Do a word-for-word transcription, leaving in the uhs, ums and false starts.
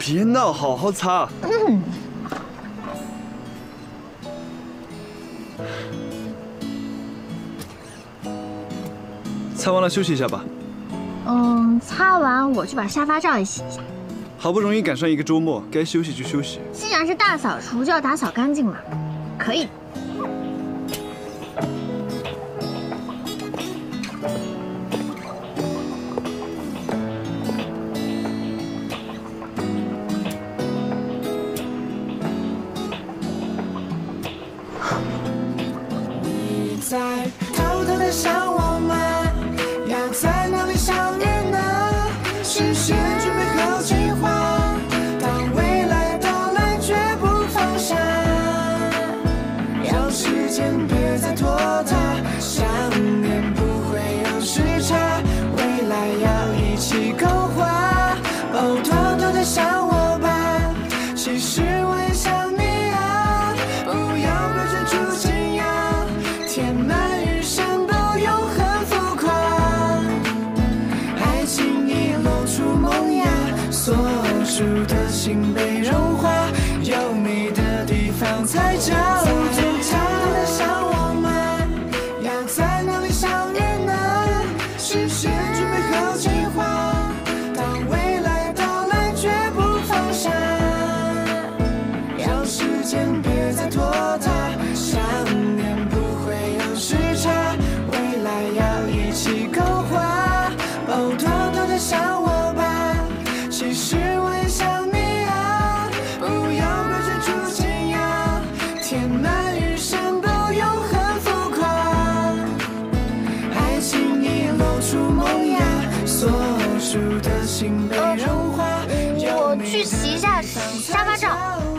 别闹，好好擦。嗯。擦完了休息一下吧。嗯，擦完我去把沙发罩也洗一下。好不容易赶上一个周末，该休息就休息。既然是大扫除，就要打扫干净嘛。可以。 我去洗一下沙发罩。